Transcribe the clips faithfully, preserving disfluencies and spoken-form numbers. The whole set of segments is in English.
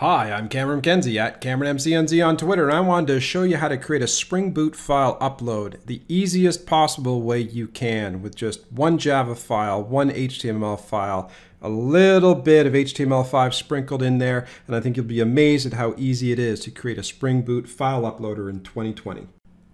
Hi, I'm Cameron McKenzie at Cameron M C N Z on Twitter, and I wanted to show you how to create a Spring Boot file upload the easiest possible way you can with just one Java file, one H T M L file, a little bit of H T M L five sprinkled in there, and I think you'll be amazed at how easy it is to create a Spring Boot file uploader in twenty twenty.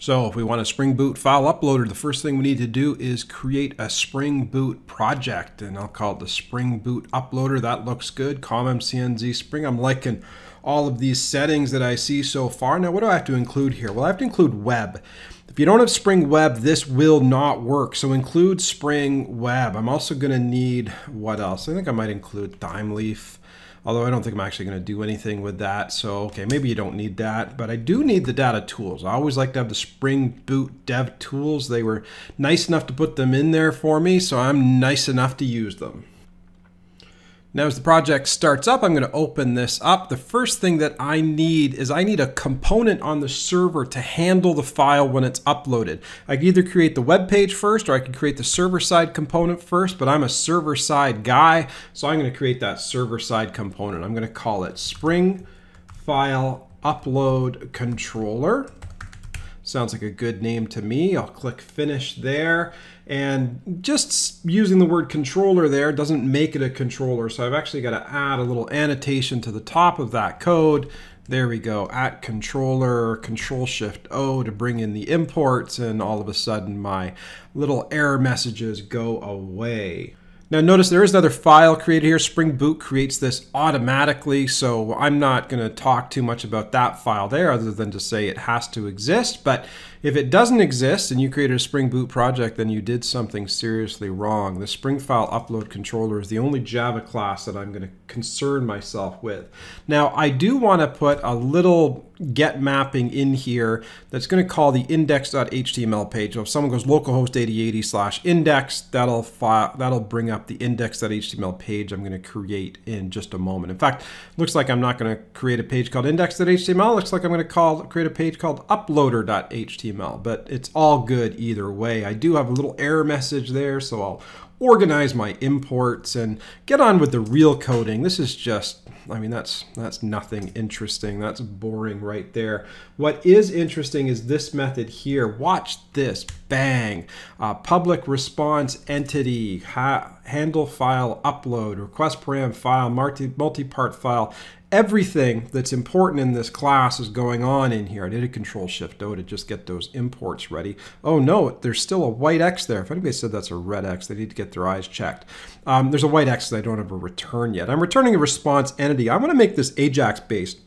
So if we want a Spring Boot file uploader, the first thing we need to do is create a Spring Boot project, and I'll call it the Spring Boot Uploader. That looks good. ComMCNZ Spring. I'm liking all of these settings that I see so far. Now, what do I have to include here? Well, I have to include web. If you don't have Spring Web, this will not work. So include Spring Web. I'm also going to need, what else? I think I might include Thymeleaf. Although I don't think I'm actually going to do anything with that. So, okay, maybe you don't need that, but I do need the data tools. I always like to have the Spring Boot Dev Tools. They were nice enough to put them in there for me, so I'm nice enough to use them. Now, as the project starts up, I'm going to open this up. The first thing that I need is I need a component on the server to handle the file when it's uploaded. I can either create the web page first, or I can create the server-side component first, but I'm a server-side guy, so I'm going to create that server-side component. I'm going to call it Spring File Upload Controller. Sounds like a good name to me. I'll click finish there. And just using the word controller there doesn't make it a controller. So I've actually got to add a little annotation to the top of that code. There we go, at controller, control shift O to bring in the imports. And all of a sudden my little error messages go away. Now notice there is another file created here. Spring Boot creates this automatically, so I'm not going to talk too much about that file there other than to say it has to exist. But if it doesn't exist and you created a Spring Boot project, then you did something seriously wrong. The Spring File Upload Controller is the only Java class that I'm going to concern myself with. Now I do want to put a little get mapping in here that's going to call the index.html page. So if someone goes localhost eighty eighty slash index, that'll file, that'll bring up the index.html page I'm going to create in just a moment. In fact, looks like I'm not going to create a page called index.html. Looks like I'm going to call create a page called uploader.html, but it's all good either way. I do have a little error message there, so I'll organize my imports and get on with the real coding. This is just, I mean, that's that's nothing interesting. That's boring right there. What is interesting is this method here. Watch this. Bang. Uh, public response entity, ha handle file upload, request param file, multi multi-part file. Everything that's important in this class is going on in here. I did a control shift O to just get those imports ready. Oh no, there's still a white X there. If anybody said that's a red X, they need to get their eyes checked. Um, there's a white X that I don't have a return yet. I'm returning a response entity. I want to make this Ajax based.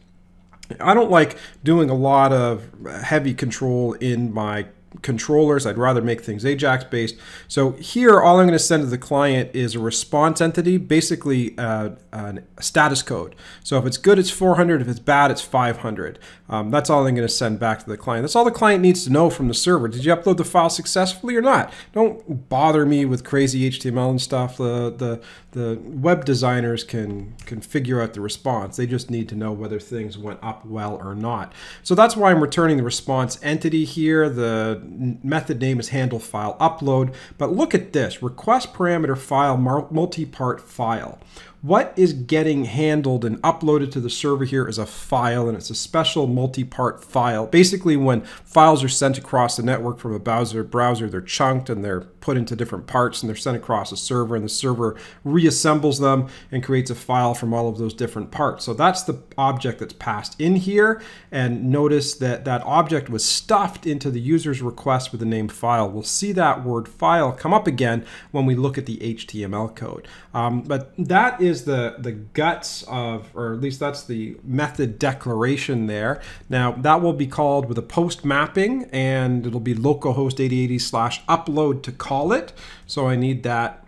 I don't like doing a lot of heavy control in my controllers. I'd rather make things Ajax based. So here, all I'm going to send to the client is a response entity, basically uh, a status code. So if it's good, it's four hundred. If it's bad, it's five hundred. Um, that's all I'm going to send back to the client. That's all the client needs to know from the server. Did you upload the file successfully or not? Don't bother me with crazy H T M L and stuff. The, the, the web designers can, can figure out the response. They just need to know whether things went up well or not. So that's why I'm returning the response entity here. The method name is handle file upload, but look at this request parameter file multi-part file. What is getting handled and uploaded to the server here is a file, and it's a special multi-part file. Basically, when files are sent across the network from a browser, browser, they're chunked and they're put into different parts, and they're sent across a server, and the server reassembles them and creates a file from all of those different parts. So that's the object that's passed in here, and notice that that object was stuffed into the user's request with the name file. We'll see that word file come up again when we look at the H T M L code. Um, but that is Is the, the guts of, or at least that's the method declaration there. Now that will be called with a post mapping, and it'll be localhost eighty eighty slash upload to call it. So I need that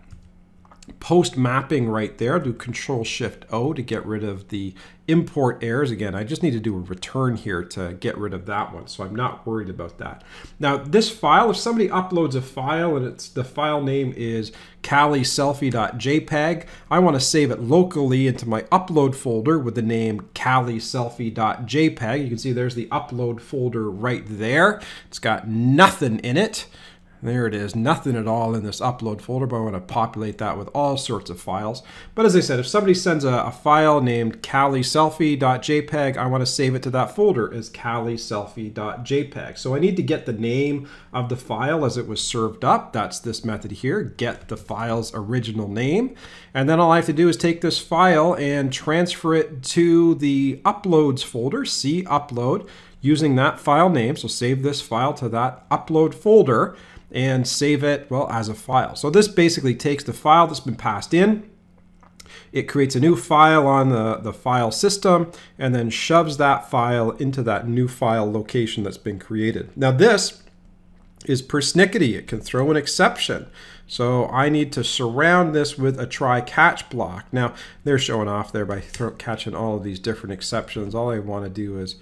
post mapping right there. I'll do control shift O to get rid of the import errors. Again, I just need to do a return here to get rid of that one. So I'm not worried about that. Now this file, if somebody uploads a file and it's the file name is cali selfie dot j peg, I want to save it locally into my upload folder with the name cali selfie dot j peg. You can see there's the upload folder right there. It's got nothing in it. There it is, nothing at all in this upload folder, but I want to populate that with all sorts of files. But as I said, if somebody sends a, a file named cali selfie dot j peg, I want to save it to that folder as cali selfie dot j peg. So I need to get the name of the file as it was served up. That's this method here, get the file's original name. And then all I have to do is take this file and transfer it to the uploads folder, C upload, using that file name. So save this file to that upload folder and save it, well, as a file. So this basically takes the file that's been passed in, it creates a new file on the, the file system, and then shoves that file into that new file location that's been created. Now this is persnickety, it can throw an exception. So I need to surround this with a try catch block. Now they're showing off there by throw, catching all of these different exceptions. All I want to do is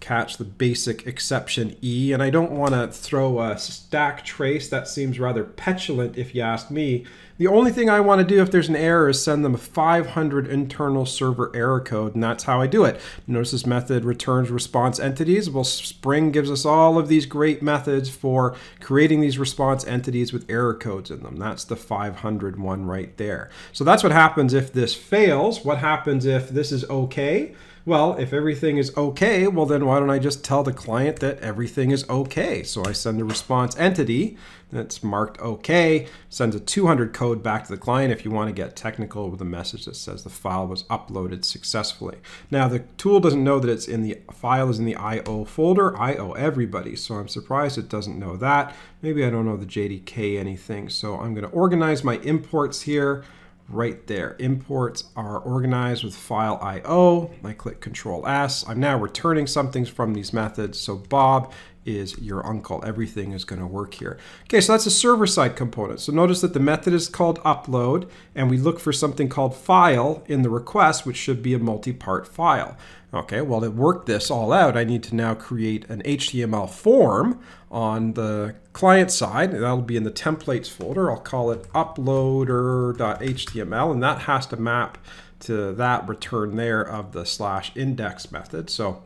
catch the basic exception E, and I don't want to throw a stack trace. That seems rather petulant if you ask me. The only thing I want to do if there's an error is send them a five hundred internal server error code, and that's how I do it. Notice this method returns response entities. Well, Spring gives us all of these great methods for creating these response entities with error codes in them. That's the five hundred one right there. So that's what happens if this fails. What happens if this is okay? Well, if everything is okay, well then why don't I just tell the client that everything is okay? So I send a response entity that's marked okay, sends a two hundred code back to the client if you want to get technical with a message that says the file was uploaded successfully. Now the tool doesn't know that it's in the file is in the I O folder. I owe everybody, so I'm surprised it doesn't know that. Maybe I don't know the J D K anything, so I'm going to organize my imports here. Right there. Imports are organized with file I O. I click Control S. I'm now returning something from these methods. So Bob is your uncle. Everything is going to work here. Okay, so that's a server-side component. So notice that the method is called upload, and we look for something called file in the request, which should be a multi-part file. Okay, well, to work this all out, I need to now create an H T M L form on the client side. That'll be in the templates folder. I'll call it uploader dot H T M L, and that has to map to that return there of the slash index method. So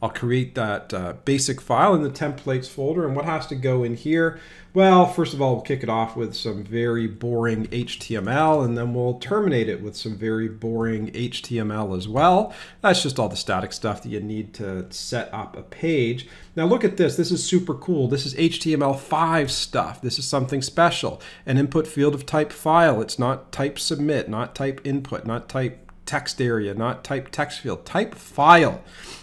I'll create that uh, basic file in the templates folder. And what has to go in here? Well, first of all, we'll kick it off with some very boring H T M L, and then we'll terminate it with some very boring H T M L as well. That's just all the static stuff that you need to set up a page. Now look at this. This is super cool. This is H T M L five stuff. This is something special. An input field of type file. It's not type submit, not type input, not type text area, not type text field, type file.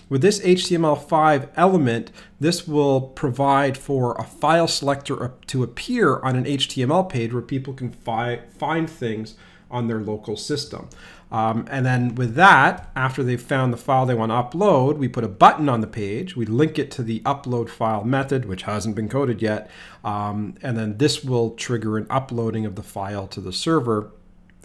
With this H T M L five element, this will provide for a file selector to appear on an H T M L page where people can fi find things on their local system. Um, and then with that, after they've found the file they want to upload, we put a button on the page, we link it to the upload file method, which hasn't been coded yet, um, and then this will trigger an uploading of the file to the server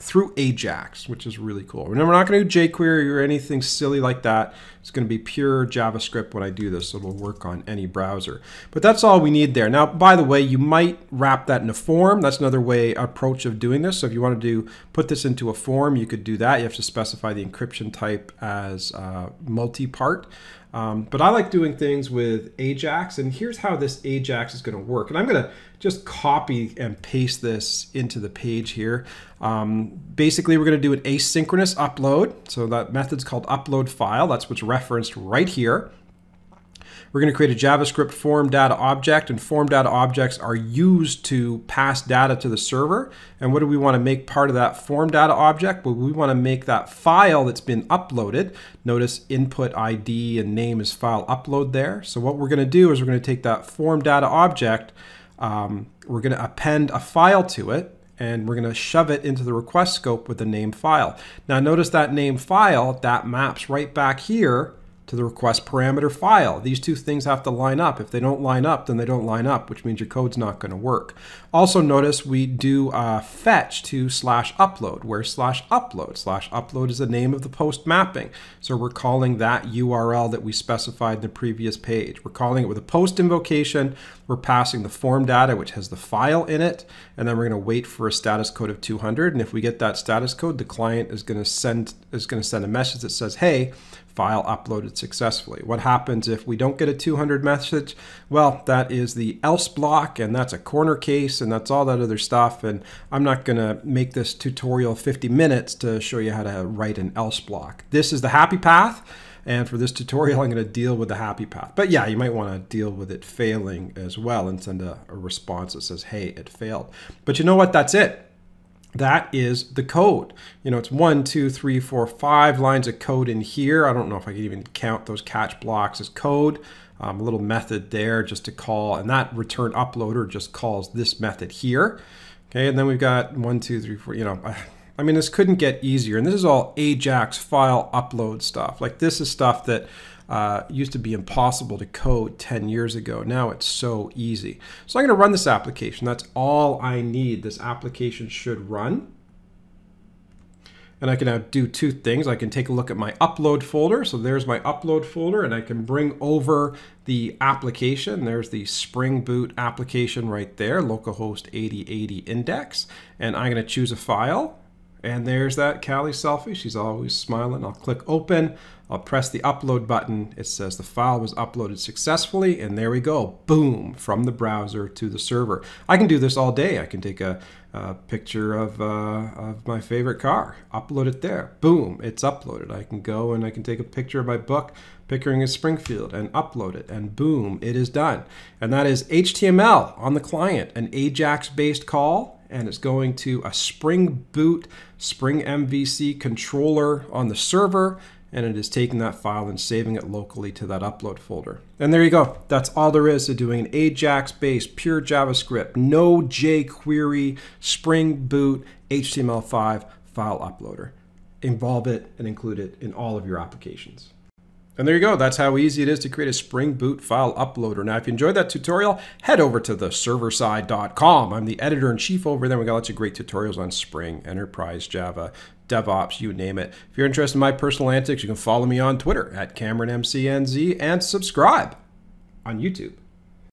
through Ajax, which is really cool. Remember, we're not going to do jQuery or anything silly like that. It's going to be pure JavaScript when I do this, so it'll work on any browser. But that's all we need there. Now, by the way, you might wrap that in a form. That's another way, approach of doing this. So if you wanted to put this into a form, you could do that. You have to specify the encryption type as uh, multi-part. Um, but I like doing things with Ajax, and here's how this Ajax is going to work. And I'm going to just copy and paste this into the page here. Um, basically, we're going to do an asynchronous upload. So that method's called upload file. That's what's referenced right here. We're going to create a JavaScript form data object, and form data objects are used to pass data to the server. And what do we want to make part of that form data object? Well, we want to make that file that's been uploaded. Notice input I D and name is file upload there. So what we're going to do is we're going to take that form data object, um, we're going to append a file to it, and we're going to shove it into the request scope with the name file. Now notice that name file, that maps right back here to the request parameter file. These two things have to line up. If they don't line up, then they don't line up, which means your code's not going to work. Also notice we do a fetch to slash upload, where slash upload. Slash upload is the name of the post mapping. So we're calling that U R L that we specified in the previous page. We're calling it with a post invocation. We're passing the form data, which has the file in it. And then we're going to wait for a status code of two hundred. And if we get that status code, the client is going to send, is going to send a message that says, hey, file uploaded successfully. What happens if we don't get a two hundred message? Well, that is the else block, and that's a corner case, and that's all that other stuff. And I'm not going to make this tutorial fifty minutes to show you how to write an else block. This is the happy path. And for this tutorial, I'm going to deal with the happy path. But yeah, you might want to deal with it failing as well and send a, a response that says, hey, it failed. But you know what? That's it. That is the code. You know, it's one, two, three, four, five lines of code in here. I don't know if I can even count those catch blocks as code. Um, a little method there just to call. And that return uploader just calls this method here. Okay, and then we've got one, two, three, four, you know. I mean, this couldn't get easier. And this is all Ajax file upload stuff. Like, this is stuff that uh, used to be impossible to code ten years ago. Now it's so easy. So I'm going to run this application. That's all I need. This application should run. And I can now do two things. I can take a look at my upload folder. So there's my upload folder, and I can bring over the application. There's the Spring Boot application right there, localhost eighty eighty index. And I'm going to choose a file. And there's that Callie selfie. She's always smiling. I'll click open. I'll press the upload button. It says the file was uploaded successfully. And there we go. Boom. From the browser to the server. I can do this all day. I can take a, a picture of, uh, of my favorite car. Upload it there. Boom. It's uploaded. I can go and I can take a picture of my book, Pickering in Springfield, and upload it, and boom, it is done. And that is H T M L on the client, an Ajax-based call. And it's going to a Spring Boot SpringMVC controller on the server, and it is taking that file and saving it locally to that upload folder. And there you go. That's all there is to doing an Ajax-based, pure JavaScript, no jQuery, Spring Boot, H T M L five file uploader. Involve it and include it in all of your applications. And there you go. That's how easy it is to create a Spring Boot file uploader. Now, if you enjoyed that tutorial, head over to the server side dot com. I'm the editor-in-chief over there. We've got lots of great tutorials on Spring, Enterprise, Java, DevOps, you name it. If you're interested in my personal antics, you can follow me on Twitter at Cameron M C N Z and subscribe on YouTube.